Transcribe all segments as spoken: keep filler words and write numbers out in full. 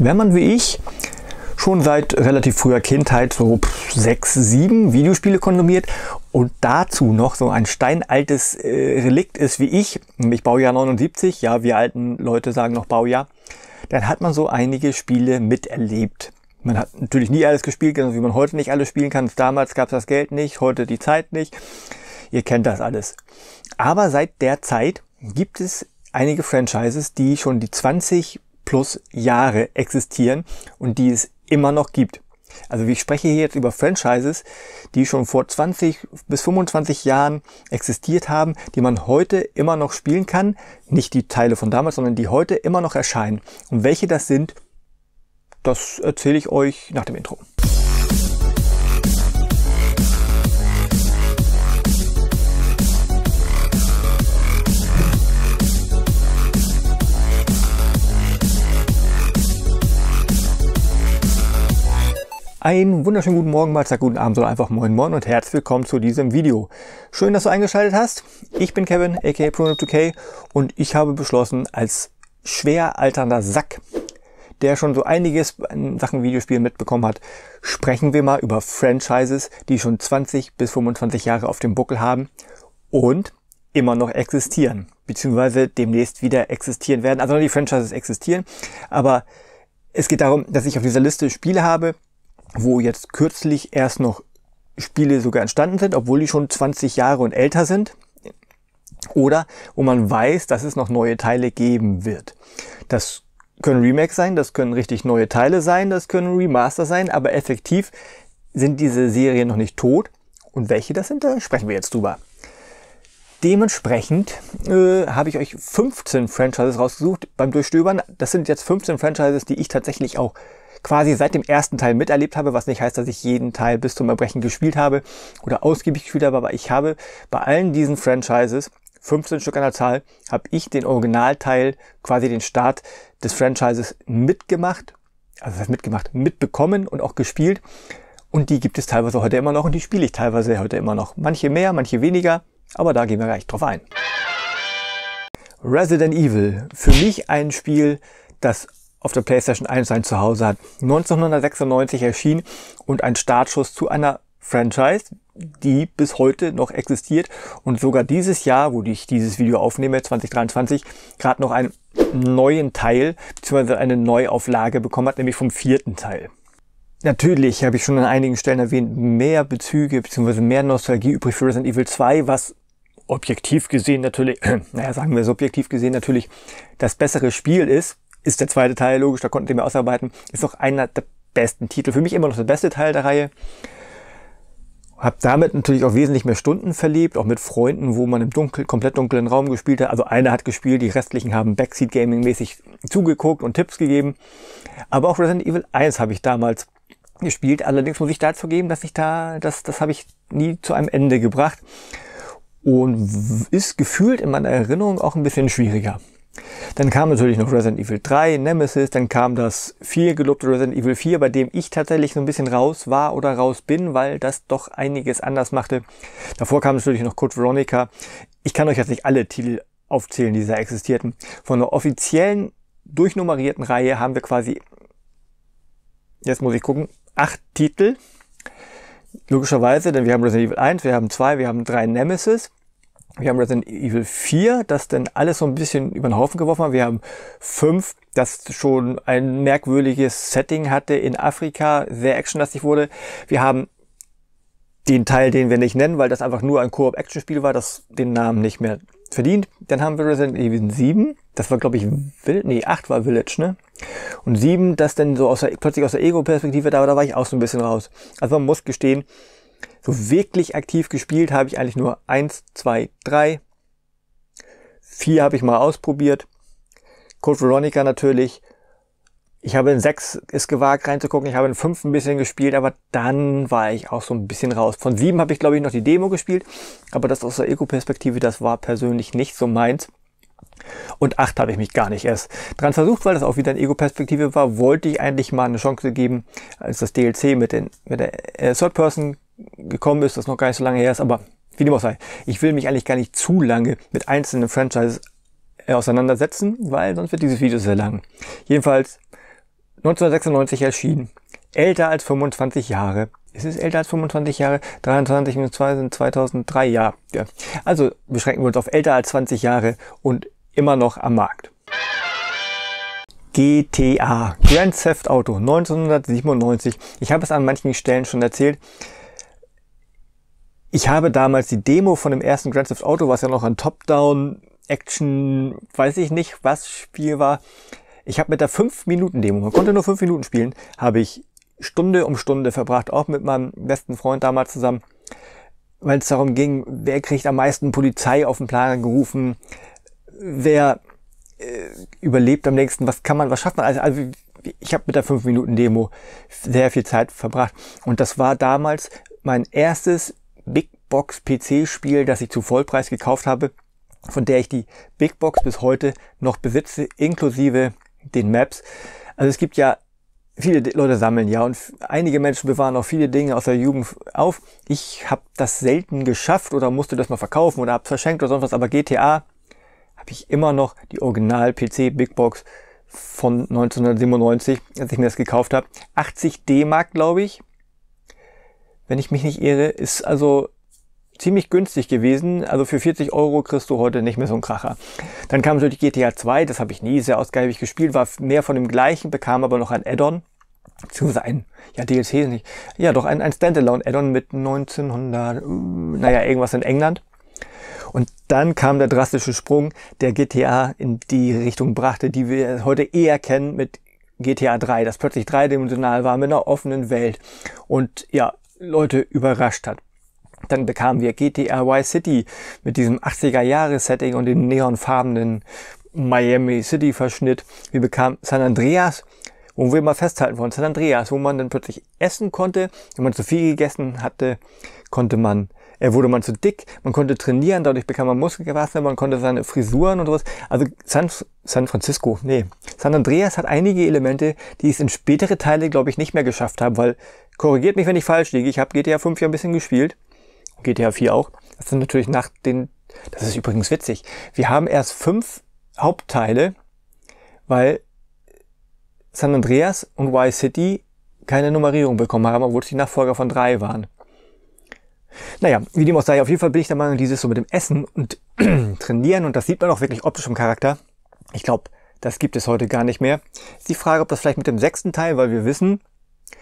Wenn man wie ich schon seit relativ früher Kindheit so sechs, sieben Videospiele konsumiert und dazu noch so ein steinaltes äh, Relikt ist wie ich, nämlich Baujahr neunundsiebzig, ja, wir alten Leute sagen noch Baujahr, dann hat man so einige Spiele miterlebt. Man hat natürlich nie alles gespielt, genauso wie man heute nicht alles spielen kann. Damals gab es das Geld nicht, heute die Zeit nicht. Ihr kennt das alles. Aber seit der Zeit gibt es einige Franchises, die schon die zwanzig plus Jahre existieren und die es immer noch gibt. Also ich spreche hier jetzt über Franchises, die schon vor zwanzig bis fünfundzwanzig Jahren existiert haben, die man heute immer noch spielen kann. Nicht die Teile von damals, sondern die heute immer noch erscheinen. Und welche das sind, das erzähle ich euch nach dem Intro. Einen wunderschönen guten Morgen, Mahlzeit, guten Abend oder einfach Moin Moin und herzlich willkommen zu diesem Video. Schön, dass du eingeschaltet hast. Ich bin Kevin, aka ProNoob two K, und ich habe beschlossen, als schwer alternder Sack, der schon so einiges in Sachen Videospielen mitbekommen hat, sprechen wir mal über Franchises, die schon zwanzig bis fünfundzwanzig Jahre auf dem Buckel haben und immer noch existieren, beziehungsweise demnächst wieder existieren werden. Also die Franchises existieren, aber es geht darum, dass ich auf dieser Liste Spiele habe, wo jetzt kürzlich erst noch Spiele sogar entstanden sind, obwohl die schon zwanzig Jahre und älter sind. Oder wo man weiß, dass es noch neue Teile geben wird. Das können Remakes sein, das können richtig neue Teile sein, das können Remaster sein, aber effektiv sind diese Serien noch nicht tot. Und welche das sind, da sprechen wir jetzt drüber. Dementsprechend äh, habe ich euch fünfzehn Franchises rausgesucht beim Durchstöbern. Das sind jetzt fünfzehn Franchises, die ich tatsächlich auch quasi seit dem ersten Teil miterlebt habe, was nicht heißt, dass ich jeden Teil bis zum Erbrechen gespielt habe oder ausgiebig gespielt habe, aber ich habe bei allen diesen Franchises, fünfzehn Stück an der Zahl, habe ich den Originalteil, quasi den Start des Franchises mitgemacht, also mitgemacht, mitbekommen und auch gespielt, und die gibt es teilweise heute immer noch und die spiele ich teilweise heute immer noch. Manche mehr, manche weniger, aber da gehen wir gleich drauf ein. Resident Evil, für mich ein Spiel, das auf der PlayStation eins sein Zuhause hat. neunzehnhundertsechsundneunzig erschien und ein Startschuss zu einer Franchise, die bis heute noch existiert und sogar dieses Jahr, wo ich dieses Video aufnehme, zwanzig dreiundzwanzig, gerade noch einen neuen Teil bzw. eine Neuauflage bekommen hat, nämlich vom vierten Teil. Natürlich habe ich schon an einigen Stellen erwähnt, mehr Bezüge bzw. mehr Nostalgie übrig für Resident Evil zwei, was objektiv gesehen natürlich, äh, naja, sagen wir subjektiv gesehen natürlich das bessere Spiel ist. Ist der zweite Teil, logisch, da konnten wir ausarbeiten. Ist auch einer der besten Titel. Für mich immer noch der beste Teil der Reihe. Hab damit natürlich auch wesentlich mehr Stunden verlebt, auch mit Freunden, wo man im dunkel, komplett dunklen Raum gespielt hat. Also einer hat gespielt, die restlichen haben Backseat-Gaming-mäßig zugeguckt und Tipps gegeben. Aber auch Resident Evil eins habe ich damals gespielt. Allerdings muss ich dazu geben, dass ich da, das, das habe ich nie zu einem Ende gebracht. Und ist gefühlt in meiner Erinnerung auch ein bisschen schwieriger. Dann kam natürlich noch Resident Evil drei, Nemesis, dann kam das viel gelobte Resident Evil vier, bei dem ich tatsächlich so ein bisschen raus war oder raus bin, weil das doch einiges anders machte. Davor kam natürlich noch Code Veronica. Ich kann euch jetzt nicht alle Titel aufzählen, die da existierten. Von der offiziellen, durchnummerierten Reihe haben wir quasi, jetzt muss ich gucken, acht Titel. Logischerweise, denn wir haben Resident Evil eins, wir haben zwei, wir haben drei Nemesis. Wir haben Resident Evil vier, das dann alles so ein bisschen über den Haufen geworfen hat. Wir haben fünf, das schon ein merkwürdiges Setting hatte in Afrika, sehr actionlastig wurde. Wir haben den Teil, den wir nicht nennen, weil das einfach nur ein Koop-Action-Spiel war, das den Namen nicht mehr verdient. Dann haben wir Resident Evil sieben, das war glaube ich, nee, acht war Village, ne? Und sieben, das dann so aus der, plötzlich aus der Ego-Perspektive, da, da war ich auch so ein bisschen raus. Also man muss gestehen, so wirklich aktiv gespielt habe ich eigentlich nur eins, zwei, drei. vier habe ich mal ausprobiert. Code Veronica natürlich. Ich habe in sechs es gewagt reinzugucken. Ich habe in fünf ein bisschen gespielt, aber dann war ich auch so ein bisschen raus. Von sieben habe ich glaube ich noch die Demo gespielt, aber das aus der Ego-Perspektive, das war persönlich nicht so meins. Und acht habe ich mich gar nicht erst dran versucht, weil das auch wieder eine Ego-Perspektive war. Wollte ich eigentlich mal eine Chance geben, als das D L C mit, den, mit der äh, Third Person gekommen ist, das noch gar nicht so lange her ist, aber wie dem auch sei, ich will mich eigentlich gar nicht zu lange mit einzelnen Franchises auseinandersetzen, weil sonst wird dieses Video sehr lang. Jedenfalls neunzehnhundertsechsundneunzig erschienen. Älter als fünfundzwanzig Jahre. Ist es älter als fünfundzwanzig Jahre? dreiundzwanzig minus zwei sind zweitausenddrei Jahre. Also beschränken wir uns auf älter als zwanzig Jahre und immer noch am Markt. G T A, Grand Theft Auto, neunzehnhundertsiebenundneunzig. Ich habe es an manchen Stellen schon erzählt. Ich habe damals die Demo von dem ersten Grand Theft Auto, was ja noch ein Top-Down-Action, weiß ich nicht, was Spiel war. Ich habe mit der fünf-Minuten-Demo, man konnte nur fünf Minuten spielen, habe ich Stunde um Stunde verbracht, auch mit meinem besten Freund damals zusammen, weil es darum ging, wer kriegt am meisten Polizei auf den Plan gerufen, wer äh, überlebt am nächsten, was kann man, was schafft man. Also, also ich habe mit der fünf-Minuten-Demo sehr viel Zeit verbracht und das war damals mein erstes Big Box P C-Spiel, das ich zu Vollpreis gekauft habe, von der ich die Big Box bis heute noch besitze, inklusive den Maps. Also es gibt ja, viele Leute sammeln ja und einige Menschen bewahren auch viele Dinge aus der Jugend auf. Ich habe das selten geschafft oder musste das mal verkaufen oder habe verschenkt oder sonst was, aber G T A habe ich immer noch, die Original P C Big Box von neunzehnhundertsiebenundneunzig, als ich mir das gekauft habe. achtzig D-Mark, glaube ich. Wenn ich mich nicht irre, ist also ziemlich günstig gewesen. Also für vierzig Euro kriegst du heute nicht mehr so einen Kracher. Dann kam natürlich G T A zwei, das habe ich nie sehr ausgiebig gespielt, war mehr von dem gleichen, bekam aber noch ein Add-on, beziehungsweise ein, ja D L C nicht, ja doch ein, ein Standalone-Add-on mit neunzehnhundert, naja irgendwas in England. Und dann kam der drastische Sprung, der G T A in die Richtung brachte, die wir heute eher kennen mit G T A drei, das plötzlich dreidimensional war mit einer offenen Welt. Und ja, Leute überrascht hat. Dann bekamen wir G T A Vice City mit diesem achtziger-Jahre-Setting und dem neonfarbenen Miami City-Verschnitt. Wir bekamen San Andreas, wo wir mal festhalten wollen, San Andreas, wo man dann plötzlich essen konnte. Wenn man zu viel gegessen hatte, konnte man, äh, wurde man zu dick, man konnte trainieren, dadurch bekam man Muskelmasse, man konnte seine Frisuren und sowas. Also San, San Francisco, nee. San Andreas hat einige Elemente, die es in spätere Teile, glaube ich, nicht mehr geschafft haben, weil, korrigiert mich, wenn ich falsch liege, ich habe G T A fünf ja ein bisschen gespielt. G T A vier auch. Das sind natürlich nach den, das ist übrigens witzig. Wir haben erst fünf Hauptteile, weil San Andreas und Vice City keine Nummerierung bekommen haben, obwohl es die Nachfolger von drei waren. Naja, wie dem auch sei, auf jeden Fall bin ich der Meinung, dieses so mit dem Essen und Trainieren, und das sieht man auch wirklich optisch im Charakter. Ich glaube, das gibt es heute gar nicht mehr. Ist die Frage, ob das vielleicht mit dem sechsten Teil, weil wir wissen,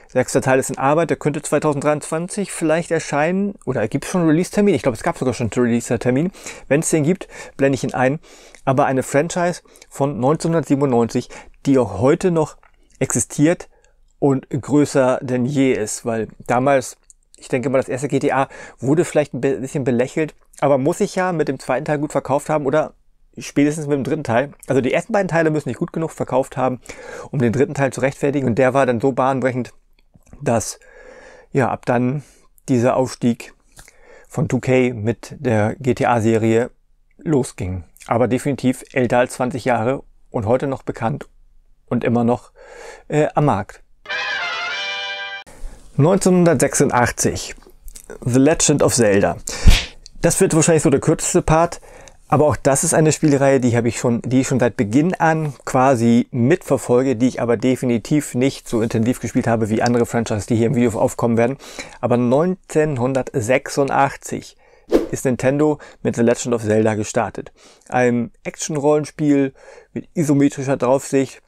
sechster Teil ist in Arbeit, der könnte zweitausenddreiundzwanzig vielleicht erscheinen, oder gibt es schon einen Release-Termin? Ich glaube, es gab sogar schon einen Release-Termin. Wenn es den gibt, blende ich ihn ein. Aber eine Franchise von neunzehnhundertsiebenundneunzig, die auch heute noch existiert und größer denn je ist, weil damals, ich denke mal, das erste G T A wurde vielleicht ein bisschen belächelt, aber muss sich ja mit dem zweiten Teil gut verkauft haben oder spätestens mit dem dritten Teil. Also die ersten beiden Teile müssen nicht gut genug verkauft haben, um den dritten Teil zu rechtfertigen, und der war dann so bahnbrechend, dass ja ab dann dieser Aufstieg von zwei K mit der G T A-Serie losging. Aber definitiv älter als zwanzig Jahre und heute noch bekannt und immer noch äh, am Markt. neunzehnhundertsechsundachtzig, The Legend of Zelda. Das wird wahrscheinlich so der kürzeste Part, aber auch das ist eine Spielreihe, die habe ich schon, die ich schon seit Beginn an quasi mitverfolge, die ich aber definitiv nicht so intensiv gespielt habe wie andere Franchises, die hier im Video aufkommen werden. Aber neunzehnhundertsechsundachtzig ist Nintendo mit The Legend of Zelda gestartet. Ein Action-Rollenspiel mit isometrischer Draufsicht.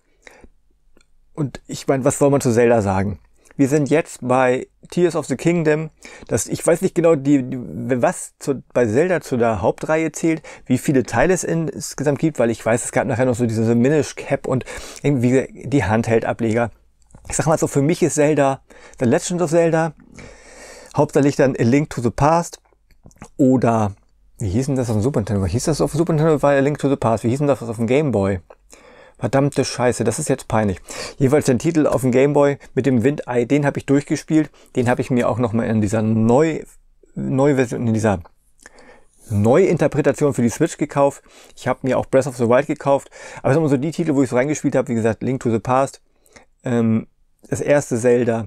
Und ich meine, was soll man zu Zelda sagen? Wir sind jetzt bei Tears of the Kingdom. Das, ich weiß nicht genau, die, die, was zu, bei Zelda zu der Hauptreihe zählt, wie viele Teile es insgesamt gibt, weil ich weiß, es gab nachher noch so diese Minish Cap und irgendwie die Handheld-Ableger. Ich sag mal so, für mich ist Zelda, The Legend of Zelda, hauptsächlich dann A Link to the Past oder, wie hieß denn das auf dem Super Nintendo? Wie hieß das auf dem Super Nintendo? War A Link to the Past. Wie hieß denn das auf dem Game Boy? Verdammte Scheiße, das ist jetzt peinlich. Jeweils den Titel auf dem Gameboy mit dem Windei, den habe ich durchgespielt. Den habe ich mir auch nochmal in dieser neu, Neuversion, in dieser Neuinterpretation für die Switch gekauft. Ich habe mir auch Breath of the Wild gekauft. Aber es sind so die Titel, wo ich so reingespielt habe. Wie gesagt, Link to the Past, ähm, das erste Zelda,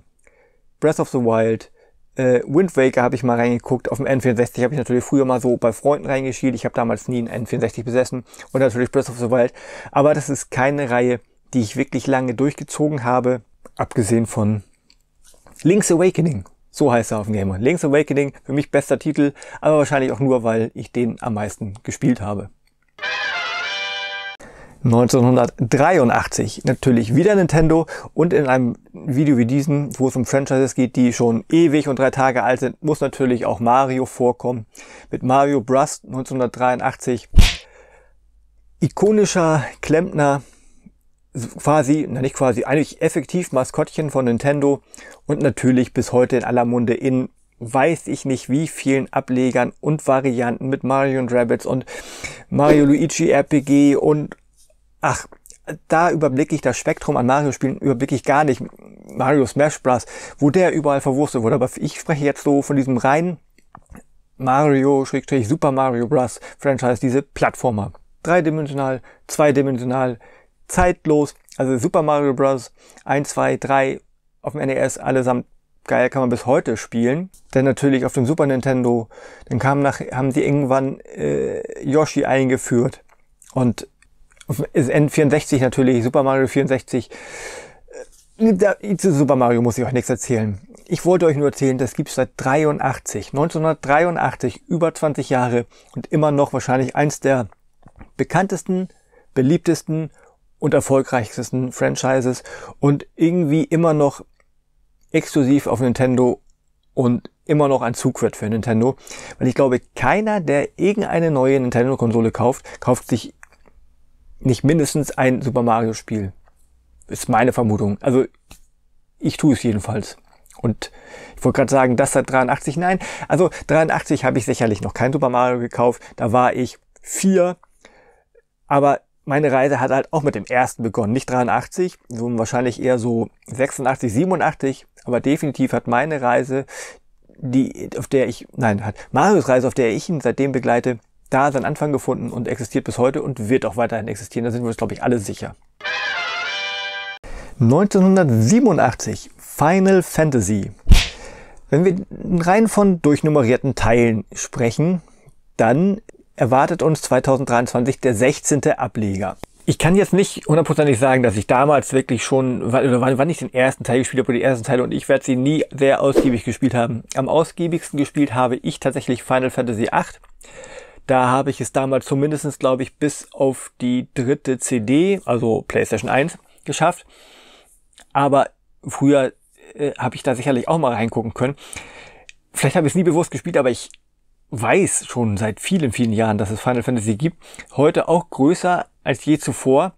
Breath of the Wild, äh, Wind Waker habe ich mal reingeguckt. Auf dem N vierundsechzig habe ich natürlich früher mal so bei Freunden reingeschielt. Ich habe damals nie einen N vierundsechzig besessen. Und natürlich Breath of the Wild. Aber das ist keine Reihe, die ich wirklich lange durchgezogen habe, abgesehen von Link's Awakening. So heißt er auf dem Game Boy. Link's Awakening, für mich bester Titel, aber wahrscheinlich auch nur, weil ich den am meisten gespielt habe. neunzehnhundertdreiundachtzig, natürlich wieder Nintendo, und in einem Video wie diesem, wo es um Franchises geht, die schon ewig und drei Tage alt sind, muss natürlich auch Mario vorkommen. Mit Mario Bros. neunzehnhundertdreiundachtzig, ikonischer Klempner, quasi, na nicht quasi, eigentlich effektiv Maskottchen von Nintendo und natürlich bis heute in aller Munde in weiß ich nicht wie vielen Ablegern und Varianten mit Mario und Rabbids und Mario Luigi R P G und ach, da überblicke ich das Spektrum an Mario-Spielen, überblicke ich gar nicht. Mario Smash Bros., wo der überall verwurstet wurde. Aber ich spreche jetzt so von diesem reinen Mario-Super Mario Bros. Franchise, diese Plattformer. Dreidimensional, zweidimensional, zeitlos. Also Super Mario Bros. eins, zwei, drei auf dem N E S, allesamt geil, kann man bis heute spielen. Denn natürlich auf dem Super Nintendo, dann kam nach, haben sie irgendwann äh, Yoshi eingeführt. Und N vierundsechzig natürlich, Super Mario vierundsechzig. Da, zu Super Mario muss ich euch nichts erzählen. Ich wollte euch nur erzählen, das gibt es seit dreiundachtzig, neunzehnhundertdreiundachtzig, über zwanzig Jahre und immer noch wahrscheinlich eins der bekanntesten, beliebtesten und erfolgreichsten Franchises und irgendwie immer noch exklusiv auf Nintendo und immer noch ein Zugwert für Nintendo. Weil ich glaube, keiner, der irgendeine neue Nintendo-Konsole kauft, kauft sich nicht mindestens ein Super Mario Spiel. Ist meine Vermutung. Also, ich tue es jedenfalls. Und ich wollte gerade sagen, das seit dreiundachtzig, nein. Also, dreiundachtzig habe ich sicherlich noch kein Super Mario gekauft. Da war ich vier. Aber meine Reise hat halt auch mit dem ersten begonnen. Nicht dreiundachtzig, sondern wahrscheinlich eher so sechsundachtzig, siebenundachtzig. Aber definitiv hat meine Reise, die, auf der ich, nein, hat Marios Reise, auf der ich ihn seitdem begleite, da seinen Anfang gefunden und existiert bis heute und wird auch weiterhin existieren. Da sind wir uns, glaube ich, alle sicher. neunzehnhundertsiebenundachtzig, Final Fantasy. Wenn wir rein von durchnummerierten Teilen sprechen, dann erwartet uns zweitausenddreiundzwanzig der sechzehnte Ableger. Ich kann jetzt nicht hundertprozentig sagen, dass ich damals wirklich schon, oder wann ich den ersten Teil gespielt habe, oder die ersten Teile, und ich werde sie nie sehr ausgiebig gespielt haben. Am ausgiebigsten gespielt habe ich tatsächlich Final Fantasy acht. Da habe ich es damals zumindest, glaube ich, bis auf die dritte C D, also PlayStation eins, geschafft. Aber früher äh, habe ich da sicherlich auch mal reingucken können. Vielleicht habe ich es nie bewusst gespielt, aber ich weiß schon seit vielen, vielen Jahren, dass es Final Fantasy gibt. Heute auch größer als je zuvor.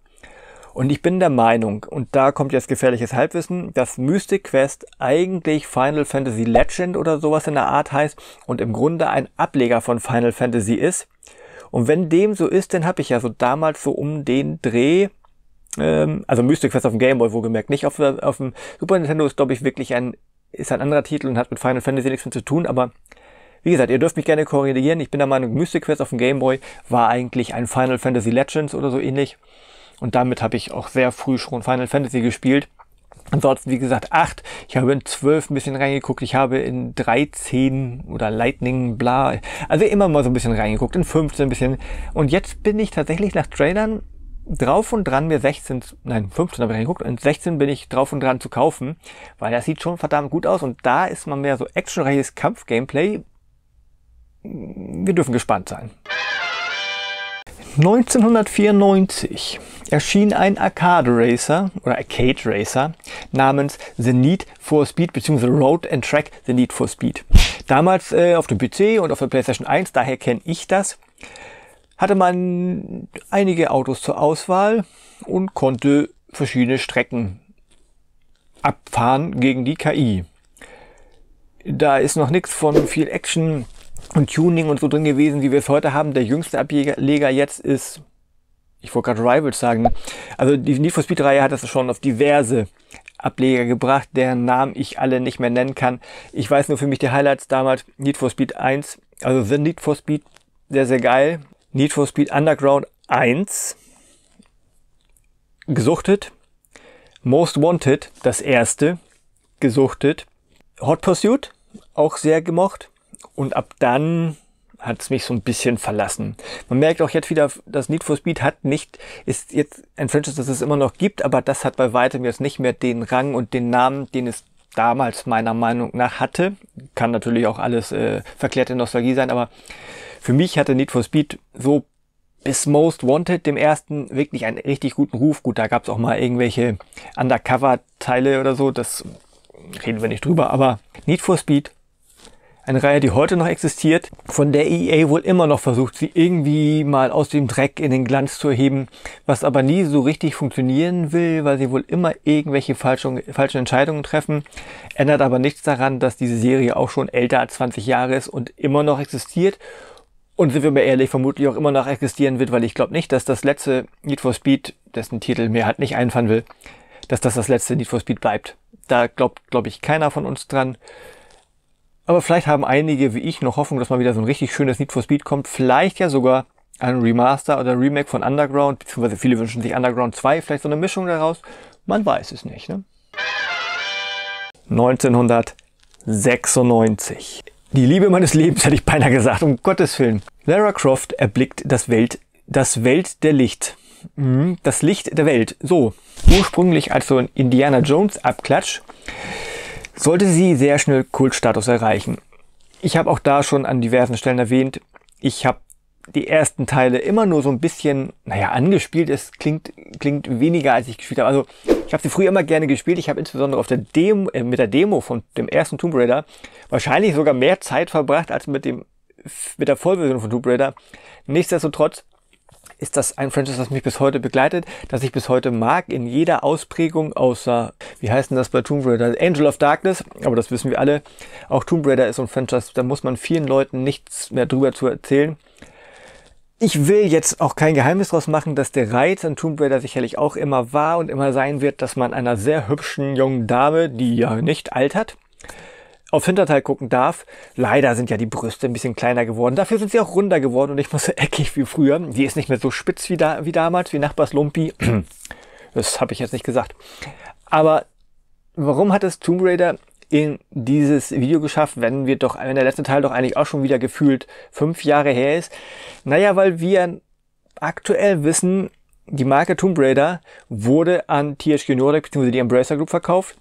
Und ich bin der Meinung, und da kommt jetzt gefährliches Halbwissen, dass Mystic Quest eigentlich Final Fantasy Legend oder sowas in der Art heißt und im Grunde ein Ableger von Final Fantasy ist. Und wenn dem so ist, dann habe ich ja so damals so um den Dreh, ähm, also Mystic Quest auf dem Game Boy wohlgemerkt, nicht auf, auf dem Super Nintendo, ist glaube ich wirklich ein, ist ein anderer Titel und hat mit Final Fantasy nichts mehr zu tun, aber wie gesagt, ihr dürft mich gerne korrigieren, ich bin der Meinung, Mystic Quest auf dem Game Boy war eigentlich ein Final Fantasy Legends oder so ähnlich. Und damit habe ich auch sehr früh schon Final Fantasy gespielt. Ansonsten, wie gesagt, acht. Ich habe in zwölf ein bisschen reingeguckt. Ich habe in dreizehn oder Lightning, bla. Also immer mal so ein bisschen reingeguckt. In fünfzehn ein bisschen. Und jetzt bin ich tatsächlich nach Trailern drauf und dran, mir sechzehn, nein, fünfzehn habe ich reingeguckt. Und sechzehn bin ich drauf und dran zu kaufen. Weil das sieht schon verdammt gut aus. Und da ist mal mehr so actionreiches Kampf-Gameplay. Wir dürfen gespannt sein. neunzehnhundertvierundneunzig erschien ein Arcade Racer oder Arcade Racer namens The Need for Speed bzw. Road and Track The Need for Speed. Damals äh, auf dem P C und auf der PlayStation eins, daher kenne ich das, hatte man einige Autos zur Auswahl und konnte verschiedene Strecken abfahren gegen die K I. Da ist noch nichts von viel Action und Tuning und so drin gewesen, wie wir es heute haben. Der jüngste Ableger jetzt ist, ich wollte gerade Rivals sagen, also die Need for Speed Reihe hat das schon auf diverse Ableger gebracht, deren Namen ich alle nicht mehr nennen kann. Ich weiß nur für mich die Highlights damals, Need for Speed eins, also The Need for Speed, sehr, sehr geil. Need for Speed Underground eins, gesuchtet. Most Wanted, das erste, gesuchtet. Hot Pursuit, auch sehr gemocht. Und ab dann hat es mich so ein bisschen verlassen. Man merkt auch jetzt wieder, dass Need for Speed hat nicht, ist jetzt ein Franchise, das es immer noch gibt, aber das hat bei weitem jetzt nicht mehr den Rang und den Namen, den es damals meiner Meinung nach hatte. Kann natürlich auch alles äh, verklärte Nostalgie sein, aber für mich hatte Need for Speed so bis Most Wanted, dem ersten, wirklich einen richtig guten Ruf. Gut, da gab es auch mal irgendwelche Undercover-Teile oder so, das reden wir nicht drüber, aber Need for Speed, eine Reihe, die heute noch existiert, von der E A wohl immer noch versucht, sie irgendwie mal aus dem Dreck in den Glanz zu erheben, was aber nie so richtig funktionieren will, weil sie wohl immer irgendwelche falschen, falschen Entscheidungen treffen. Ändert aber nichts daran, dass diese Serie auch schon älter als zwanzig Jahre ist und immer noch existiert. Und sind wir mal ehrlich, vermutlich auch immer noch existieren wird, weil ich glaube nicht, dass das letzte Need for Speed, dessen Titel mir halt nicht einfallen will, dass das das letzte Need for Speed bleibt. Da glaubt, glaube ich, keiner von uns dran. Aber vielleicht haben einige, wie ich, noch Hoffnung, dass mal wieder so ein richtig schönes Need for Speed kommt. Vielleicht ja sogar ein Remaster oder Remake von Underground, beziehungsweise viele wünschen sich Underground zwei, vielleicht so eine Mischung daraus. Man weiß es nicht, ne? neunzehnhundertsechsundneunzig. Die Liebe meines Lebens, hätte ich beinahe gesagt, um Gottes Willen. Lara Croft erblickt das Welt, das Welt der Licht. Das Licht der Welt. So, ursprünglich als so ein Indiana Jones Abklatsch, sollte sie sehr schnell Kultstatus erreichen. Ich habe auch da schon an diversen Stellen erwähnt, ich habe die ersten Teile immer nur so ein bisschen, naja, angespielt. Es klingt, klingt weniger, als ich gespielt habe. Also ich habe sie früher immer gerne gespielt. Ich habe insbesondere auf der Demo, äh, mit der Demo von dem ersten Tomb Raider wahrscheinlich sogar mehr Zeit verbracht als mit, dem, mit der Vollversion von Tomb Raider. Nichtsdestotrotz ist das ein Franchise, das mich bis heute begleitet, das ich bis heute mag, in jeder Ausprägung, außer, wie heißt denn das bei Tomb Raider? Angel of Darkness, aber das wissen wir alle. Auch Tomb Raider ist so ein Franchise, da muss man vielen Leuten nichts mehr drüber zu erzählen. Ich will jetzt auch kein Geheimnis draus machen, dass der Reiz an Tomb Raider sicherlich auch immer war und immer sein wird, dass man einer sehr hübschen jungen Dame, die ja nicht altert, aufs Hinterteil gucken darf. Leider sind ja die Brüste ein bisschen kleiner geworden. Dafür sind sie auch runder geworden und nicht mehr so eckig wie früher. Die ist nicht mehr so spitz wie, da, wie damals, wie Nachbarslumpi. Das habe ich jetzt nicht gesagt. Aber warum hat es Tomb Raider in dieses Video geschafft, wenn wir doch, wenn der letzte Teil doch eigentlich auch schon wieder gefühlt fünf Jahre her ist? Naja, weil wir aktuell wissen, die Marke Tomb Raider wurde an T H Q Nordic bzw. die Embracer Group verkauft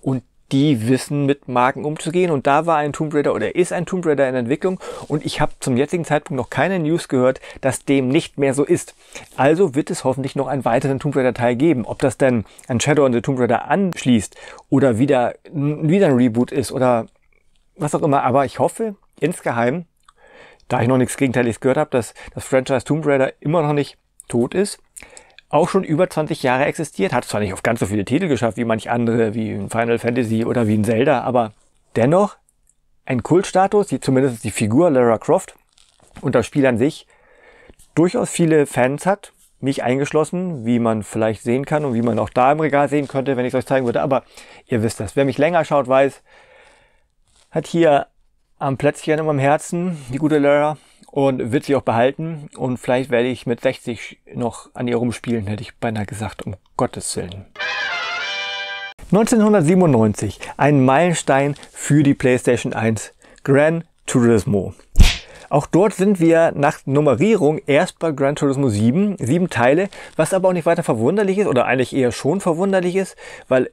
und die wissen, mit Marken umzugehen. Und da war ein Tomb Raider oder ist ein Tomb Raider in Entwicklung. Und ich habe zum jetzigen Zeitpunkt noch keine News gehört, dass dem nicht mehr so ist. Also wird es hoffentlich noch einen weiteren Tomb Raider Teil geben. Ob das denn an Shadow on the Tomb Raider anschließt oder wieder, wieder ein Reboot ist oder was auch immer. Aber ich hoffe insgeheim, da ich noch nichts Gegenteiliges gehört habe, dass das Franchise Tomb Raider immer noch nicht tot ist. Auch schon über zwanzig Jahre existiert, hat zwar nicht auf ganz so viele Titel geschafft wie manch andere, wie ein Final Fantasy oder wie ein Zelda, aber dennoch ein Kultstatus, die zumindest die Figur Lara Croft und das Spiel an sich durchaus viele Fans hat, mich eingeschlossen, wie man vielleicht sehen kann und wie man auch da im Regal sehen könnte, wenn ich es euch zeigen würde, aber ihr wisst das. Wer mich länger schaut, weiß, hat hier am Plätzchen in meinem Herzen die gute Lara. Und wird sie auch behalten und vielleicht werde ich mit sechzig noch an ihr rumspielen, hätte ich beinahe gesagt, um Gottes Willen. neunzehnhundertsiebenundneunzig, ein Meilenstein für die PlayStation eins, Gran Turismo. Auch dort sind wir nach Nummerierung erst bei Gran Turismo sieben, sieben Teile, was aber auch nicht weiter verwunderlich ist oder eigentlich eher schon verwunderlich ist, weil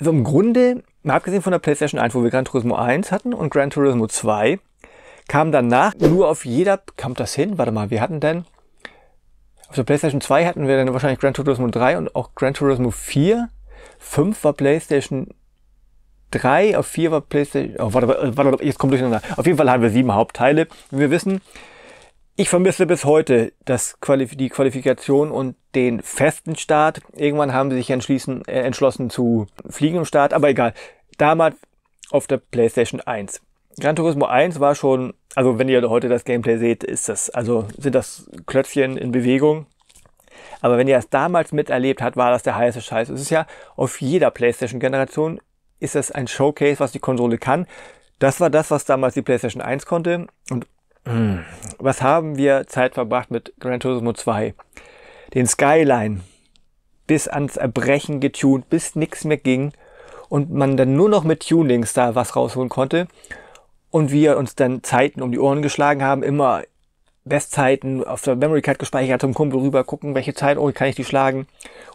so im Grunde, mal abgesehen von der PlayStation eins, wo wir Gran Turismo eins hatten und Gran Turismo zwei, kam danach nur auf jeder, kommt das hin? Warte mal, wir hatten denn, auf der PlayStation zwei hatten wir dann wahrscheinlich Gran Turismo drei und auch Gran Turismo vier. fünf war PlayStation drei, auf vier war PlayStation, oh, warte, warte, jetzt kommt durcheinander. Auf jeden Fall haben wir sieben Hauptteile. Wir wissen, ich vermisse bis heute das Qualif die Qualifikation und den festen Start. Irgendwann haben sie sich entschließen, äh, entschlossen zu fliegendem Start, aber egal. Damals auf der PlayStation eins. Gran Turismo eins war schon, also wenn ihr heute das Gameplay seht, ist das, also sind das Klötzchen in Bewegung. Aber wenn ihr das damals miterlebt habt, war das der heiße Scheiß. Es ist ja auf jeder PlayStation-Generation ist das ein Showcase, was die Konsole kann. Das war das, was damals die PlayStation eins konnte. Und mh, was haben wir Zeit verbracht mit Gran Turismo zwei? Den Skyline bis ans Erbrechen getunt, bis nichts mehr ging und man dann nur noch mit Tunings da was rausholen konnte. und wir uns dann Zeiten um die Ohren geschlagen haben, immer Bestzeiten auf der Memory Card gespeichert, zum Kumpel rüber gucken, welche Zeit, oh, kann ich die schlagen?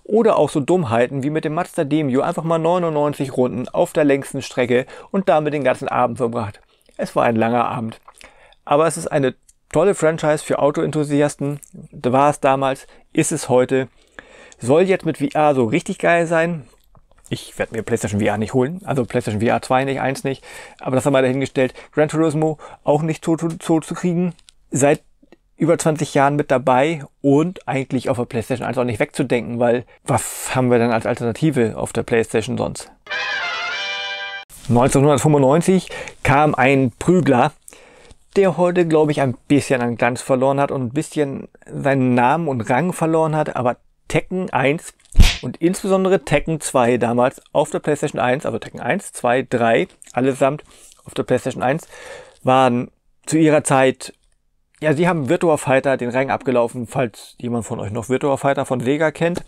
Oder auch so Dummheiten wie mit dem Mazda Demio einfach mal neunundneunzig Runden auf der längsten Strecke und damit den ganzen Abend verbracht. Es war ein langer Abend. Aber es ist eine tolle Franchise für Autoenthusiasten. Da war es damals, ist es heute. Soll jetzt mit V R so richtig geil sein. Ich werde mir PlayStation V R nicht holen, also PlayStation V R zwei nicht, eins nicht. Aber das haben wir dahingestellt. Gran Turismo auch nicht tot, tot, tot zu kriegen. Seit über zwanzig Jahren mit dabei und eigentlich auf der PlayStation eins auch nicht wegzudenken, weil was haben wir denn als Alternative auf der PlayStation sonst? neunzehnhundertfünfundneunzig kam ein Prügler, der heute, glaube ich, ein bisschen an Glanz verloren hat und ein bisschen seinen Namen und Rang verloren hat, aber Tekken eins und insbesondere Tekken zwei damals auf der PlayStation eins, also Tekken eins, zwei, drei, allesamt auf der PlayStation eins, waren zu ihrer Zeit, ja, sie haben Virtua Fighter den Rang abgelaufen, falls jemand von euch noch Virtua Fighter von Sega kennt.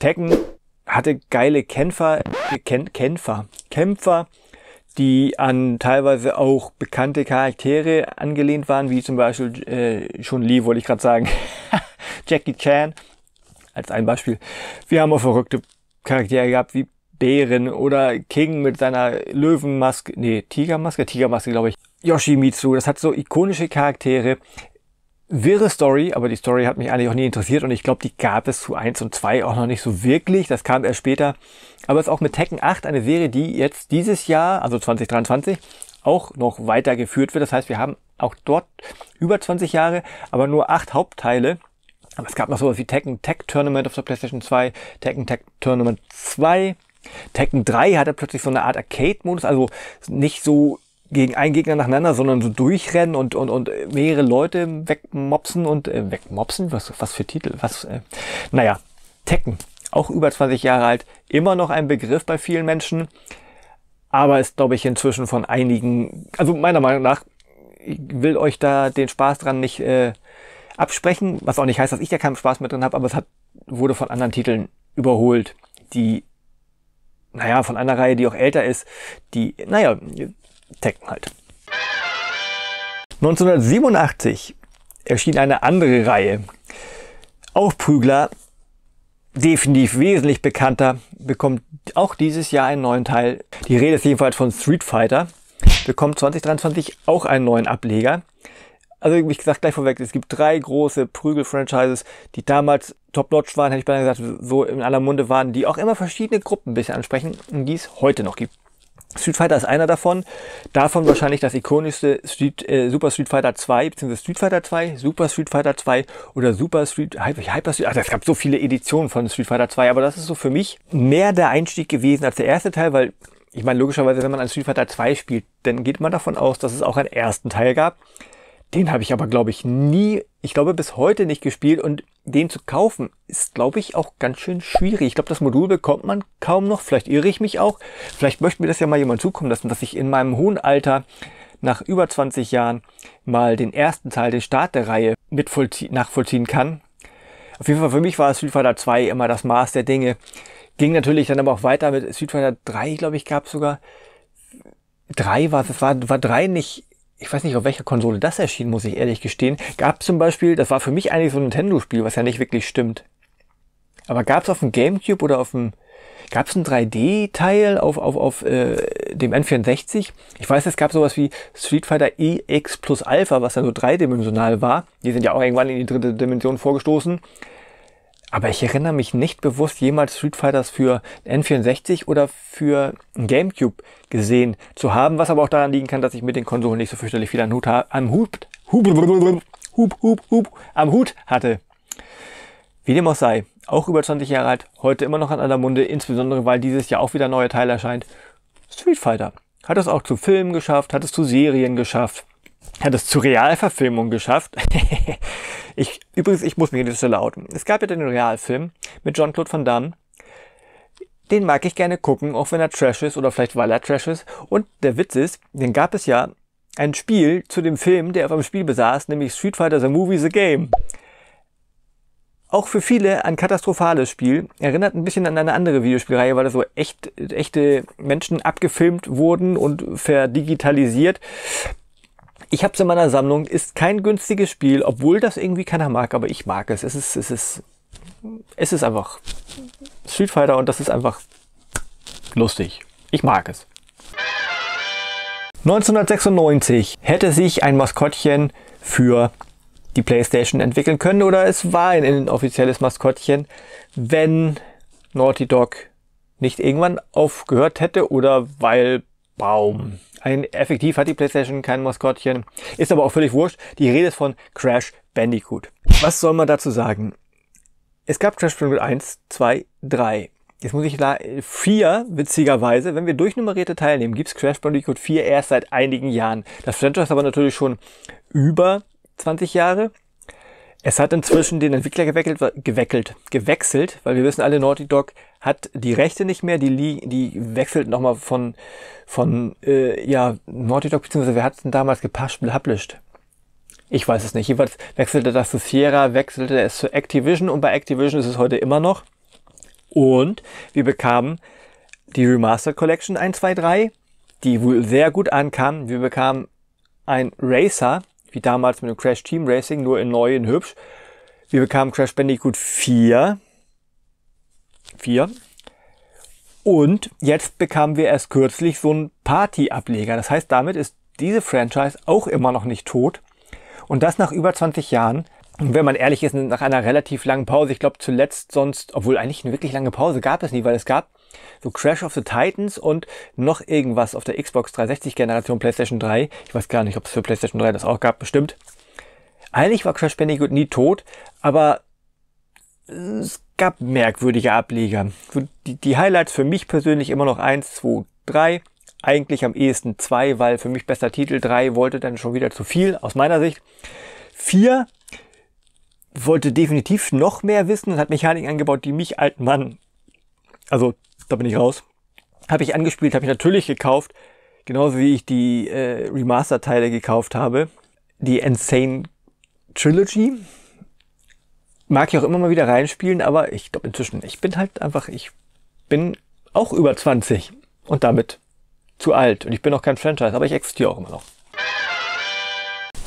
Tekken hatte geile Kämpfer, Ken, Kämpfer, Kämpfer, die an teilweise auch bekannte Charaktere angelehnt waren, wie zum Beispiel äh, Chun-Li, wollte ich gerade sagen, Jackie Chan, als ein Beispiel. Wir haben auch verrückte Charaktere gehabt, wie Bären oder King mit seiner Löwenmaske, nee, Tigermaske, Tigermaske, glaube ich, Yoshimitsu, das hat so ikonische Charaktere, wirre Story, aber die Story hat mich eigentlich auch nie interessiert und ich glaube, die gab es zu eins und zwei auch noch nicht so wirklich, das kam erst später, aber es ist auch mit Tekken acht eine Serie, die jetzt dieses Jahr, also zwanzig dreiundzwanzig, auch noch weitergeführt wird, das heißt, wir haben auch dort über zwanzig Jahre, aber nur acht Hauptteile, aber es gab noch sowas wie Tekken Tech Tournament auf der PlayStation zwei, Tekken Tech Tournament zwei, Tekken drei hatte plötzlich so eine Art Arcade-Modus, also nicht so gegen einen Gegner nacheinander, sondern so durchrennen und und und mehrere Leute wegmopsen und äh, wegmopsen, was was für Titel, was äh, naja, Tekken, auch über zwanzig Jahre alt, immer noch ein Begriff bei vielen Menschen, aber ist, glaube ich, inzwischen von einigen, also meiner Meinung nach, ich will euch da den Spaß dran nicht äh, absprechen, was auch nicht heißt, dass ich da keinen Spaß mit drin habe, aber es hat wurde von anderen Titeln überholt, die, naja, von einer Reihe, die auch älter ist, die, naja, Tekken halt. neunzehnhundertsiebenundachtzig erschien eine andere Reihe. Auch Prügler, definitiv wesentlich bekannter, bekommt auch dieses Jahr einen neuen Teil. Die Rede ist jedenfalls von Street Fighter, bekommt zwanzig dreiundzwanzig auch einen neuen Ableger. Also wie gesagt, gleich vorweg, es gibt drei große Prügel-Franchises, die damals top-notch waren, hätte ich beinahe gesagt, so in aller Munde waren, die auch immer verschiedene Gruppen ein bisschen ansprechen, die es heute noch gibt. Street Fighter ist einer davon, davon wahrscheinlich das ikonischste Street, äh, Super Street Fighter zwei, beziehungsweise Street Fighter zwei, Super Street Fighter zwei oder Super Street, Hyper Street, also es gab so viele Editionen von Street Fighter zwei, aber das ist so für mich mehr der Einstieg gewesen als der erste Teil, weil ich meine logischerweise, wenn man an Street Fighter zwei spielt, dann geht man davon aus, dass es auch einen ersten Teil gab. Den habe ich aber, glaube ich, nie, ich glaube bis heute nicht gespielt und den zu kaufen ist, glaube ich, auch ganz schön schwierig. Ich glaube, das Modul bekommt man kaum noch, vielleicht irre ich mich auch, vielleicht möchte mir das ja mal jemand zukommen lassen, dass ich in meinem hohen Alter nach über zwanzig Jahren mal den ersten Teil, den Start der Reihe mit nachvollziehen kann. Auf jeden Fall für mich war Street Fighter zwei immer das Maß der Dinge, ging natürlich dann aber auch weiter mit Street Fighter drei, glaube ich, gab es sogar, drei war es, war, war drei nicht, ich weiß nicht, auf welcher Konsole das erschien, muss ich ehrlich gestehen. Gab es zum Beispiel, das war für mich eigentlich so ein Nintendo-Spiel, was ja nicht wirklich stimmt. Aber gab es auf dem Gamecube oder auf dem, gab es einen drei D-Teil auf auf auf äh, dem N vierundsechzig? Ich weiß, es gab sowas wie Street Fighter E X plus Alpha, was dann so dreidimensional war. Die sind ja auch irgendwann in die dritte Dimension vorgestoßen. Aber ich erinnere mich nicht bewusst, jemals Street Fighters für N vierundsechzig oder für Gamecube gesehen zu haben, was aber auch daran liegen kann, dass ich mit den Konsolen nicht so fürchterlich viel an Hut am Hut, Hub, Hub, Hub, Hub, am Hut hatte. Wie dem auch sei, auch über zwanzig Jahre alt, heute immer noch an aller Munde, insbesondere weil dieses Jahr auch wieder neue Teil erscheint. Street Fighter hat es auch zu Filmen geschafft, hat es zu Serien geschafft, hat es zu Realverfilmung geschafft. Ich, übrigens, ich muss mich an dieser Stelle outen. Es gab ja den Realfilm mit Jean-Claude Van Damme. Den mag ich gerne gucken, auch wenn er Trash ist oder vielleicht weil er Trash ist. Und der Witz ist, den gab es ja ein Spiel zu dem Film, der auf einem Spiel besaß, nämlich Street Fighter The Movie The Game. auch für viele ein katastrophales Spiel. Erinnert ein bisschen an eine andere Videospielreihe, weil da so echt, echte Menschen abgefilmt wurden und verdigitalisiert. Ich habe es in meiner Sammlung, ist kein günstiges Spiel, obwohl das irgendwie keiner mag, aber ich mag es. Es ist, es ist, es ist einfach Street Fighter und das ist einfach lustig. Ich mag es. neunzehnhundertsechsundneunzig hätte sich ein Maskottchen für die PlayStation entwickeln können, oder es war ein inoffizielles Maskottchen, wenn Naughty Dog nicht irgendwann aufgehört hätte oder weil Baum. Ein, effektiv hat die PlayStation kein Maskottchen, ist aber auch völlig wurscht. Die Rede ist von Crash Bandicoot. Was soll man dazu sagen? Es gab Crash Bandicoot eins, zwei, drei. Jetzt muss ich da vier, witzigerweise, wenn wir durchnummerierte teilnehmen, gibt es Crash Bandicoot vier erst seit einigen Jahren. Das Franchise ist aber natürlich schon über zwanzig Jahre. Es hat inzwischen den Entwickler geweckelt, geweckelt, gewechselt, weil wir wissen alle, Naughty Dog hat die Rechte nicht mehr, die, die wechselt nochmal von, von äh, ja, Naughty Dog, beziehungsweise wer hat es denn damals gepublished? Ich weiß es nicht. Jeweils wechselte das zu Sierra, wechselte es zu Activision und bei Activision ist es heute immer noch. Und wir bekamen die Remastered Collection eins, zwei, drei, die wohl sehr gut ankam. Wir bekamen ein Racer, wie damals mit dem Crash Team Racing, nur in neu, in hübsch. Wir bekamen Crash Bandicoot vier. vier. Und jetzt bekamen wir erst kürzlich so einen Party-Ableger. Das heißt, damit ist diese Franchise auch immer noch nicht tot. Und das nach über zwanzig Jahren. Und wenn man ehrlich ist, nach einer relativ langen Pause. Ich glaube zuletzt sonst, obwohl eigentlich eine wirklich lange Pause gab es nie, weil es gab so Crash of the Titans und noch irgendwas auf der Xbox dreihundertsechzig Generation, PlayStation drei. Ich weiß gar nicht, ob es für PlayStation drei das auch gab, bestimmt. Eigentlich war Crash Bandicoot nie tot, aber es gab merkwürdige Ableger. Die, die Highlights für mich persönlich immer noch eins, zwei, drei. Eigentlich am ehesten zwei, weil für mich bester Titel, drei wollte dann schon wieder zu viel, aus meiner Sicht. vier wollte definitiv noch mehr wissen und hat Mechaniken eingebaut, die mich, alten Mann, also da bin ich raus. Habe ich angespielt, habe ich natürlich gekauft. Genauso wie ich die äh, Remaster-Teile gekauft habe. Die Insane Trilogy. Mag ich auch immer mal wieder reinspielen, aber ich glaube inzwischen, ich bin halt einfach, ich bin auch über zwanzig und damit zu alt. Und ich bin auch kein Franchise, aber ich existiere auch immer noch.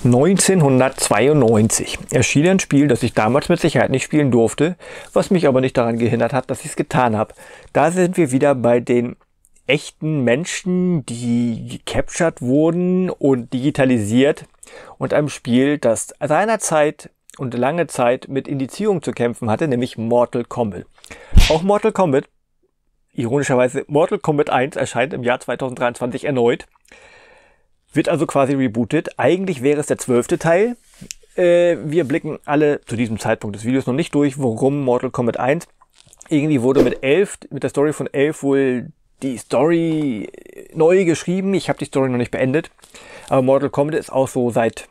neunzehnhundertzweiundneunzig erschien ein Spiel, das ich damals mit Sicherheit nicht spielen durfte, was mich aber nicht daran gehindert hat, dass ich es getan habe. Da sind wir wieder bei den echten Menschen, die gecaptured wurden und digitalisiert und einem Spiel, das seinerzeit und lange Zeit mit Indizierung zu kämpfen hatte, nämlich Mortal Kombat. Auch Mortal Kombat, ironischerweise Mortal Kombat eins, erscheint im Jahr zweitausenddreiundzwanzig erneut. Wird also quasi rebootet. Eigentlich wäre es der zwölfte Teil. Äh, wir blicken alle zu diesem Zeitpunkt des Videos noch nicht durch, warum Mortal Kombat eins. Irgendwie wurde mit elf, mit der Story von elf wohl die Story neu geschrieben. Ich habe die Story noch nicht beendet. Aber Mortal Kombat ist auch so seit,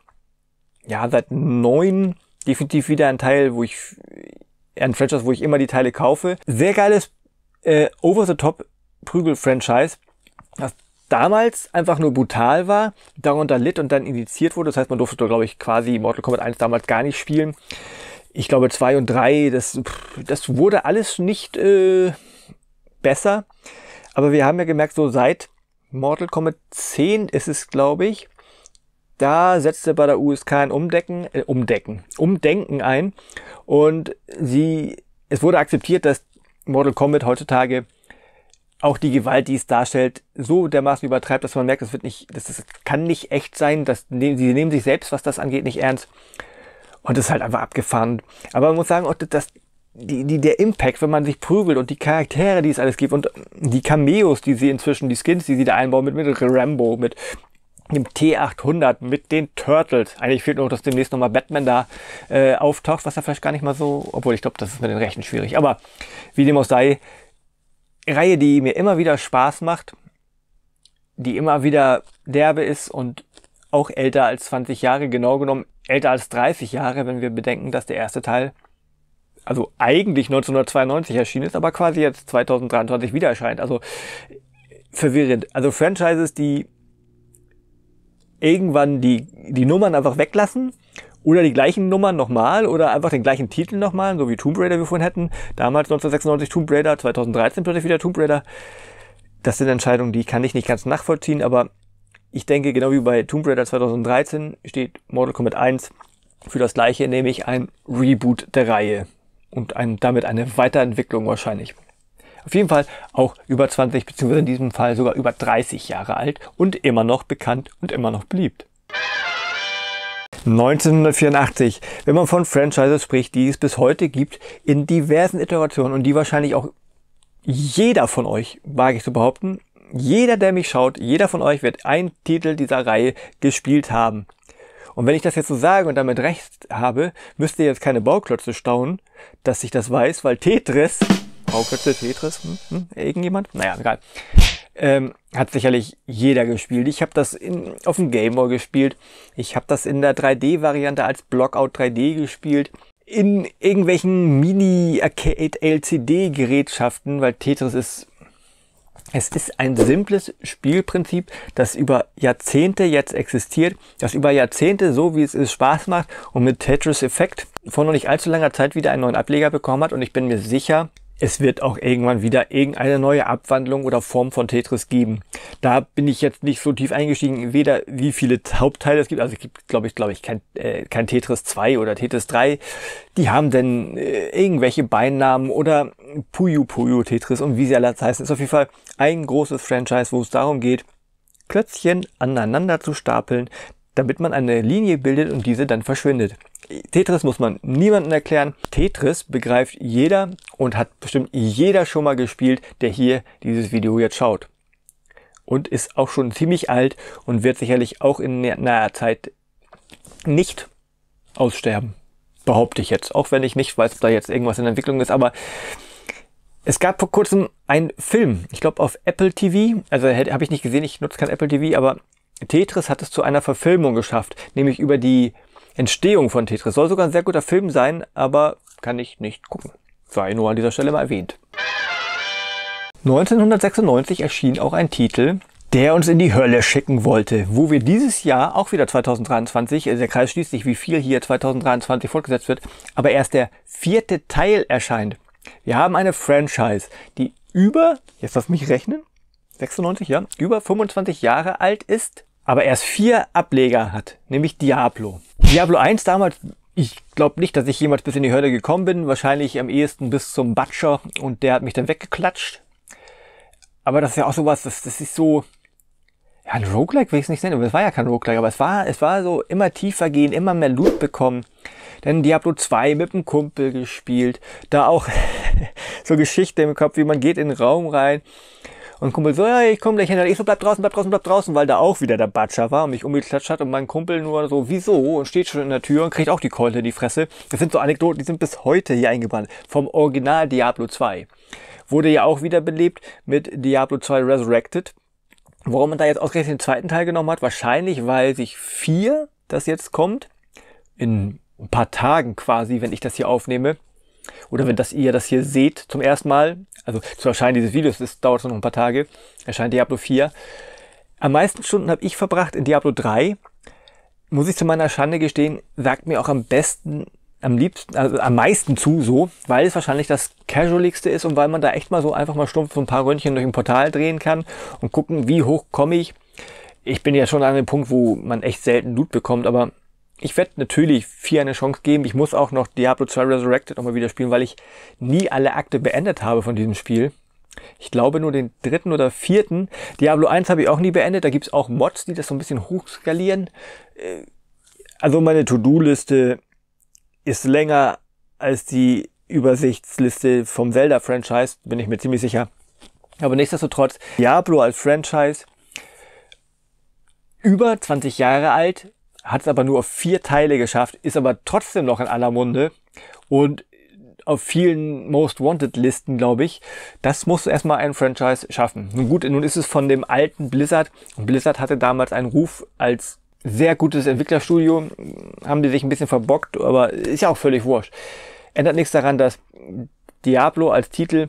ja, seit neun definitiv wieder ein Teil, wo ich, ein Franchise, wo ich immer die Teile kaufe. Sehr geiles äh, Over-the-Top-Prügel-Franchise. Das damals einfach nur brutal war, darunter litt und dann indiziert wurde. Das heißt, man durfte, glaube ich, quasi Mortal Kombat eins damals gar nicht spielen. Ich glaube, zwei und drei, das, das wurde alles nicht äh, besser. Aber wir haben ja gemerkt, so seit Mortal Kombat zehn ist es, glaube ich, da setzte bei der U S K ein Umdecken, äh, Umdecken, Umdenken ein. Und sie, es wurde akzeptiert, dass Mortal Kombat heutzutage auch die Gewalt, die es darstellt, so dermaßen übertreibt, dass man merkt, das wird nicht, das, das kann nicht echt sein, dass ne, sie nehmen sich selbst, was das angeht, nicht ernst. Und das ist halt einfach abgefahren. Aber man muss sagen, auch das, die, die, der Impact, wenn man sich prügelt und die Charaktere, die es alles gibt und die Cameos, die sie inzwischen, die Skins, die sie da einbauen, mit, mit Rambo, mit dem T achthundert, mit den Turtles. Eigentlich fehlt nur, dass demnächst nochmal Batman da äh, auftaucht, was ja vielleicht gar nicht mal so, obwohl ich glaube, das ist mit den Rechten schwierig. Aber wie dem auch sei, Reihe, die mir immer wieder Spaß macht, die immer wieder derbe ist und auch älter als zwanzig Jahre, genau genommen älter als dreißig Jahre, wenn wir bedenken, dass der erste Teil, also eigentlich neunzehnhundertzweiundneunzig erschienen ist, aber quasi jetzt zweitausenddreiundzwanzig wieder erscheint. Also verwirrend. Also Franchises, die irgendwann die, die Nummern einfach weglassen oder die gleichen Nummern nochmal oder einfach den gleichen Titel nochmal, so wie Tomb Raider wir vorhin hatten. Damals neunzehnhundertsechsundneunzig Tomb Raider, zweitausenddreizehn plötzlich wieder Tomb Raider. Das sind Entscheidungen, die kann ich nicht ganz nachvollziehen, aber ich denke, genau wie bei Tomb Raider zweitausenddreizehn steht Mortal Kombat eins für das gleiche, nämlich ein Reboot der Reihe und ein, damit eine Weiterentwicklung wahrscheinlich. Auf jeden Fall auch über zwanzig, beziehungsweise in diesem Fall sogar über dreißig Jahre alt und immer noch bekannt und immer noch beliebt. neunzehnhundertvierundachtzig, wenn man von Franchises spricht, die es bis heute gibt, in diversen Iterationen und die wahrscheinlich auch jeder von euch, wage ich zu behaupten, jeder, der mich schaut, jeder von euch wird einen Titel dieser Reihe gespielt haben. Und wenn ich das jetzt so sage und damit recht habe, müsst ihr jetzt keine Bauklötze staunen, dass ich das weiß, weil Tetris, Bauklötze, Tetris, hm, hm, irgendjemand? Naja, egal. Ähm, hat sicherlich jeder gespielt. Ich habe das in, auf dem Gameboy gespielt. Ich habe das in der drei D-Variante als Blockout drei D gespielt. In irgendwelchen Mini-Arcade-L C D-Gerätschaften, weil Tetris ist... Es ist ein simples Spielprinzip, das über Jahrzehnte jetzt existiert, das über Jahrzehnte, so wie es ist, Spaß macht und mit Tetris Effect vor noch nicht allzu langer Zeit wieder einen neuen Ableger bekommen hat. Und ich bin mir sicher, es wird auch irgendwann wieder irgendeine neue Abwandlung oder Form von Tetris geben. Da bin ich jetzt nicht so tief eingestiegen, weder wie viele Hauptteile es gibt. Also es gibt, glaube ich, glaube ich, kein, äh, kein Tetris zwei oder Tetris drei. Die haben denn äh, irgendwelche Beinamen oder Puyo Puyo Tetris und wie sie alle heißen. Ist auf jeden Fall ein großes Franchise, wo es darum geht, Klötzchen aneinander zu stapeln, damit man eine Linie bildet und diese dann verschwindet. Tetris muss man niemandem erklären. Tetris begreift jeder und hat bestimmt jeder schon mal gespielt, der hier dieses Video jetzt schaut. Und ist auch schon ziemlich alt und wird sicherlich auch in naher Zeit nicht aussterben. Behaupte ich jetzt. Auch wenn ich nicht weiß, ob da jetzt irgendwas in Entwicklung ist, aber es gab vor kurzem einen Film. Ich glaube auf Apple T V. Also habe ich nicht gesehen, ich nutze kein Apple T V, aber Tetris hat es zu einer Verfilmung geschafft, nämlich über die Entstehung von Tetris. Soll sogar ein sehr guter Film sein, aber kann ich nicht gucken. Sei nur an dieser Stelle mal erwähnt. neunzehnhundertsechsundneunzig erschien auch ein Titel, der uns in die Hölle schicken wollte, wo wir dieses Jahr, auch wieder zweitausenddreiundzwanzig, der Kreis schließt sich, wie viel hier zweitausenddreiundzwanzig fortgesetzt wird, aber erst der vierte Teil erscheint. Wir haben eine Franchise, die über, jetzt lass mich rechnen, sechsundneunzig, ja, über fünfundzwanzig Jahre alt ist, aber erst vier Ableger hat, nämlich Diablo. Diablo eins damals, ich glaube nicht, dass ich jemals bis in die Hölle gekommen bin, wahrscheinlich am ehesten bis zum Butcher und der hat mich dann weggeklatscht. Aber das ist ja auch sowas, das, das ist so, ja, ein Roguelike will ich es nicht nennen, aber es war ja kein Roguelike, aber es war, es war so immer tiefer gehen, immer mehr Loot bekommen. Dann Diablo zwei mit dem Kumpel gespielt, da auch so Geschichte im Kopf, wie man geht in den Raum rein. Und Kumpel so, ja, ich komme gleich hin. Ich so, bleib draußen, bleib draußen, bleib draußen, weil da auch wieder der Butcher war und mich umgeklatscht hat und mein Kumpel nur so, wieso? Und steht schon in der Tür und kriegt auch die Keule in die Fresse. Das sind so Anekdoten, die sind bis heute hier eingebrannt. Vom Original Diablo zwei. Wurde ja auch wieder belebt mit Diablo zwei Resurrected. Warum man da jetzt ausgerechnet den zweiten Teil genommen hat? Wahrscheinlich, weil sich vier, das jetzt kommt, in ein paar Tagen quasi, wenn ich das hier aufnehme, oder wenn das, ihr das hier seht zum ersten Mal, also zu Erscheinen dieses Videos, das dauert noch ein paar Tage, erscheint Diablo vier. Am meisten Stunden habe ich verbracht in Diablo drei. Muss ich zu meiner Schande gestehen, sagt mir auch am besten, am liebsten, also am meisten zu so, weil es wahrscheinlich das Casualigste ist und weil man da echt mal so einfach mal stumpf so ein paar Röntchen durch ein Portal drehen kann und gucken, wie hoch komme ich. Ich bin ja schon an dem Punkt, wo man echt selten Loot bekommt, aber ich werde natürlich vier eine Chance geben. Ich muss auch noch Diablo zwei Resurrected nochmal wieder spielen, weil ich nie alle Akte beendet habe von diesem Spiel. Ich glaube nur den dritten oder vierten. Diablo eins habe ich auch nie beendet. Da gibt es auch Mods, die das so ein bisschen hochskalieren. Also meine To-Do-Liste ist länger als die Übersichtsliste vom Zelda-Franchise, bin ich mir ziemlich sicher. Aber nichtsdestotrotz, Diablo als Franchise, über zwanzig Jahre alt, hat es aber nur auf vier Teile geschafft, ist aber trotzdem noch in aller Munde und auf vielen Most Wanted Listen, glaube ich. Das musst du erstmal ein Franchise schaffen. Nun gut, nun ist es von dem alten Blizzard und Blizzard hatte damals einen Ruf als sehr gutes Entwicklerstudio, haben die sich ein bisschen verbockt, aber ist ja auch völlig wurscht. Ändert nichts daran, dass Diablo als Titel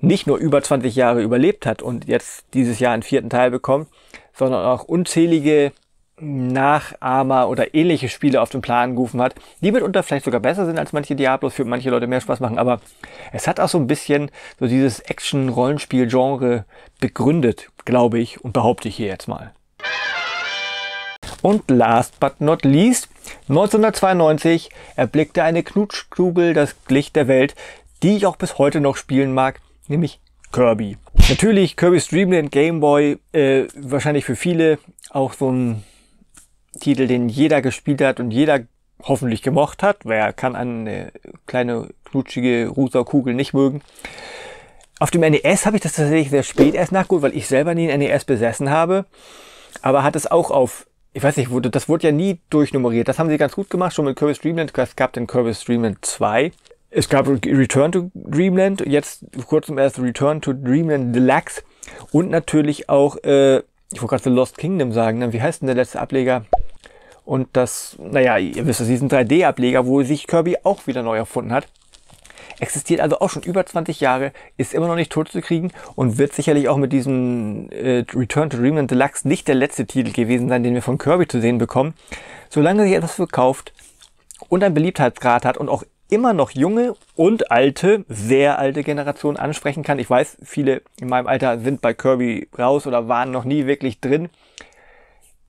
nicht nur über zwanzig Jahre überlebt hat und jetzt dieses Jahr einen vierten Teil bekommt, sondern auch unzählige Nachahmer oder ähnliche Spiele auf den Plan gerufen hat, die mitunter vielleicht sogar besser sind als manche Diablos, für manche Leute mehr Spaß machen, aber es hat auch so ein bisschen so dieses Action-Rollenspiel-Genre begründet, glaube ich und behaupte ich hier jetzt mal. Und last but not least, neunzehnhundertzweiundneunzig erblickte eine Knutschkugel das Licht der Welt, die ich auch bis heute noch spielen mag, nämlich Kirby. Natürlich Kirby's Dreamland Game Boy, äh, wahrscheinlich für viele auch so ein Titel, den jeder gespielt hat und jeder hoffentlich gemocht hat. Wer kann eine kleine, knutschige, rosa Kugel nicht mögen? Auf dem N E S habe ich das tatsächlich sehr spät erst nachgeholt, weil ich selber nie ein N E S besessen habe. Aber hat es auch auf, ich weiß nicht, das wurde ja nie durchnummeriert. Das haben sie ganz gut gemacht, schon mit Kirby's Dreamland. Es gab den Kirby's Dreamland zwei. Es gab Return to Dreamland, jetzt kurzem erst Return to Dreamland Deluxe und natürlich auch, äh, ich wollte gerade The Lost Kingdom sagen, wie heißt denn der letzte Ableger? Und das, naja, ihr wisst es, diesen drei D-Ableger, wo sich Kirby auch wieder neu erfunden hat. Existiert also auch schon über zwanzig Jahre, ist immer noch nicht tot zu kriegen und wird sicherlich auch mit diesem äh, Return to Dreamland Deluxe nicht der letzte Titel gewesen sein, den wir von Kirby zu sehen bekommen. Solange sich etwas verkauft und einen Beliebtheitsgrad hat und auch immer noch junge und alte, sehr alte Generationen ansprechen kann. Ich weiß, viele in meinem Alter sind bei Kirby raus oder waren noch nie wirklich drin.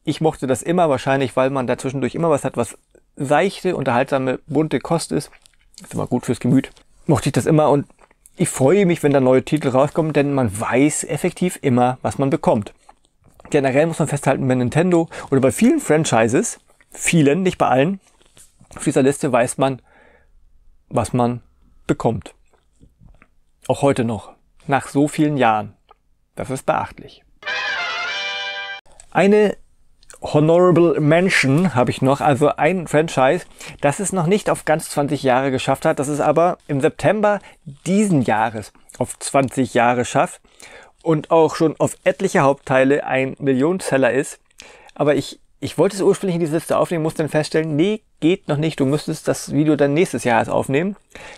Ich mochte das immer wahrscheinlich, weil man dazwischendurch immer was hat, was seichte, unterhaltsame, bunte Kost ist. Ist immer gut fürs Gemüt. Mochte ich das immer und ich freue mich, wenn da neue Titel rauskommen, denn man weiß effektiv immer, was man bekommt. Generell muss man festhalten, bei Nintendo oder bei vielen Franchises, vielen, nicht bei allen, auf dieser Liste weiß man, was man bekommt. Auch heute noch, nach so vielen Jahren. Das ist beachtlich. Eine Honorable Mention habe ich noch, also ein Franchise, das es noch nicht auf ganz zwanzig Jahre geschafft hat, das es aber im September diesen Jahres auf zwanzig Jahre schafft und auch schon auf etliche Hauptteile ein Millionenseller ist. Aber ich Ich wollte es ursprünglich in diese Liste aufnehmen, musste dann feststellen, nee, geht noch nicht, du müsstest das Video dann nächstes Jahr erst aufnehmen.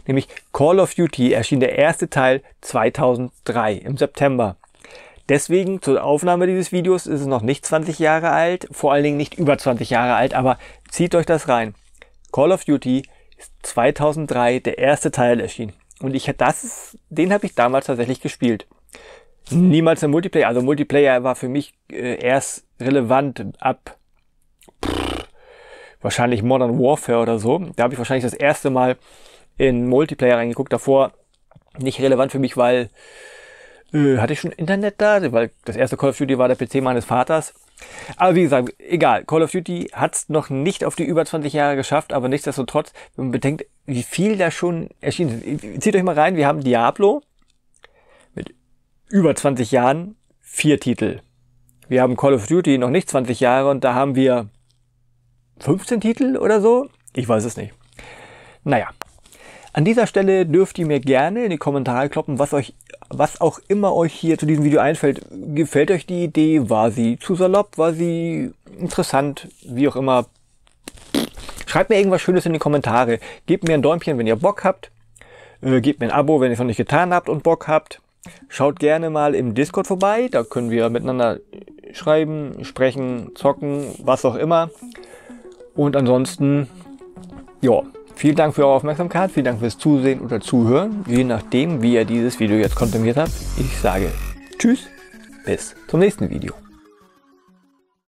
Nämlich Call of Duty erschien der erste Teil zweitausenddrei im September. Deswegen zur Aufnahme dieses Videos ist es noch nicht zwanzig Jahre alt, vor allen Dingen nicht über zwanzig Jahre alt, aber zieht euch das rein. Call of Duty ist zweitausenddrei der erste Teil erschien. Und ich, das, den habe ich damals tatsächlich gespielt. Niemals im Multiplayer, also Multiplayer war für mich äh, erst relevant ab wahrscheinlich Modern Warfare oder so. Da habe ich wahrscheinlich das erste Mal in Multiplayer reingeguckt. Davor nicht relevant für mich, weil äh, hatte ich schon Internet da, weil das erste Call of Duty war der P C meines Vaters. Aber wie gesagt, egal, Call of Duty hat es noch nicht auf die über zwanzig Jahre geschafft, aber nichtsdestotrotz, wenn man bedenkt, wie viel da schon erschienen ist. Zieht euch mal rein, wir haben Diablo mit über zwanzig Jahren, vier Titel. Wir haben Call of Duty noch nicht zwanzig Jahre und da haben wir fünfzehn Titel oder so? Ich weiß es nicht. Naja, an dieser Stelle dürft ihr mir gerne in die Kommentare kloppen, was euch, was auch immer euch hier zu diesem Video einfällt. Gefällt euch die Idee? War sie zu salopp? War sie interessant? Wie auch immer. Schreibt mir irgendwas Schönes in die Kommentare. Gebt mir ein Däumchen, wenn ihr Bock habt. Äh, gebt mir ein Abo, wenn ihr es noch nicht getan habt und Bock habt. Schaut gerne mal im Discord vorbei. Da können wir miteinander schreiben, sprechen, zocken, was auch immer. Und ansonsten, ja, vielen Dank für eure Aufmerksamkeit, vielen Dank fürs Zusehen oder Zuhören, je nachdem, wie ihr dieses Video jetzt konsumiert habt. Ich sage Tschüss, bis zum nächsten Video.